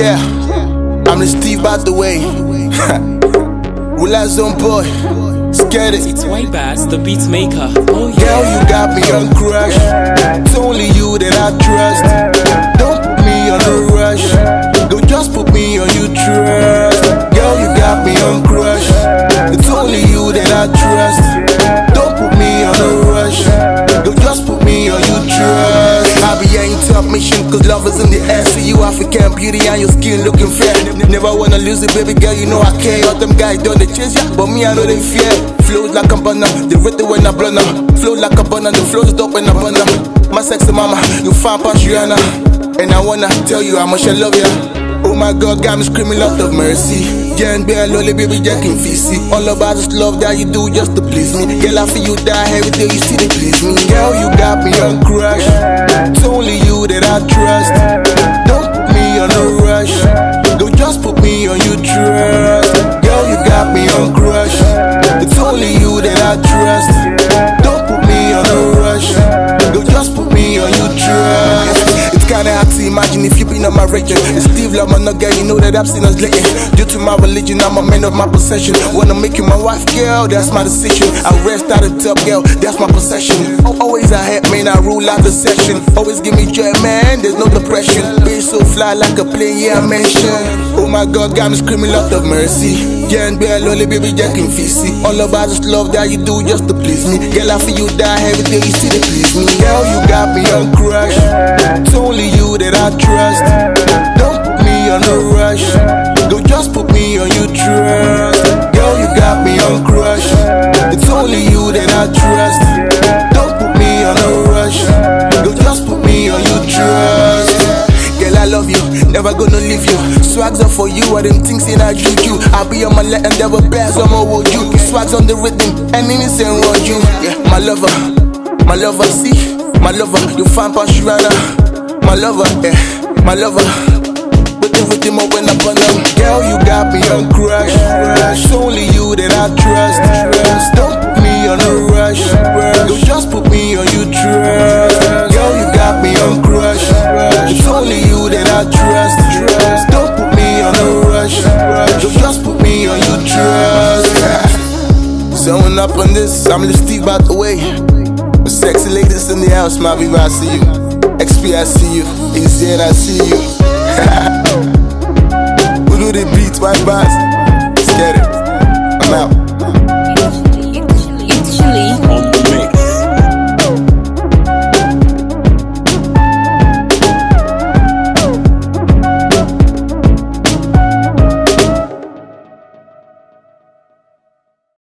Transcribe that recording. Yeah, I'm the Steve by the way. Relax on boy, scared it. It's White Bass, the beat maker. Oh yeah. Girl, you got me on crush. It's only you that I trust. Don't put me on a rush. Don't just put me on your trust. Girl, you got me on crush. It's only you that I trust. Don't put me on a rush. Don't just put me on your trust. I be ain't top mission, cause love is in the air. See you African beauty and your skin looking fair. Never wanna lose it, baby girl, you know I care. All them guys don't they chase ya, but me I know they fear. Flow like a banana, they rate it when I blunder. Flow like a banana, the flow's dope when I blunder. My sexy mama, you fine past Rihanna. And I wanna tell you how much I love ya. Oh my God, got me screaming lot of mercy. Yeah, and be a lolly, baby, Jack and Fizzy. All about this love that you do just to please me. Girl, I feel you die every day, you see they please me. Girl, you got me on crush. It's only you that I trust. Don't put me on a rush. Don't just put me on your trust. Girl, you got me on crush. It's only you that I trust. Don't put me on a rush. Don't just put me on your trust. It's kinda hard to imagine if you been on my radio. It's Steve love, my girl, you know that I've seen us lately. Due to my religion, I'm a man of my possession. Wanna make you my wife, girl, that's my decision. I rest at the top, girl, that's my possession. Always ahead, man, I rule out the session. Always give me joy, man, there's no depression. Bitch so fly like a plane, yeah, I mentioned. Oh my God, got me screaming lot of mercy. Yeah, and be a lolly, baby, Jack and Fizzy. All about this love that you do just to please me. Girl, I feel you die every day, you see they please me. Girl, you got me on crush. It's only you that I trust. Don't put me on a rush. Don't just put me on your trust. Girl, you got me on crush. It's only you that I trust. Don't put me on a rush. Don't just put me on your trust. Girl, I love you, never gonna leave you. Swags are for you, all them things in I juju. I be on my let and never pass on my would you. Swags on the rhythm, and in the same road you. Yeah, my lover, see, my lover. You find Pashurana, my lover, yeah, my lover. With him open up on them. Girl, you got me on crush. It's only you that I trust. Don't put me on a rush. Don't just put me on your trust. Girl, you got me on crush. It's only you that I trust. Don't put me on a rush. Don't just put me on your trust. Someone up on this, I'm the Steve by the way. The sexy ladies in the house, my viva, I see you. XP, I see you. EZ, I see you. We do the beats, White Bass.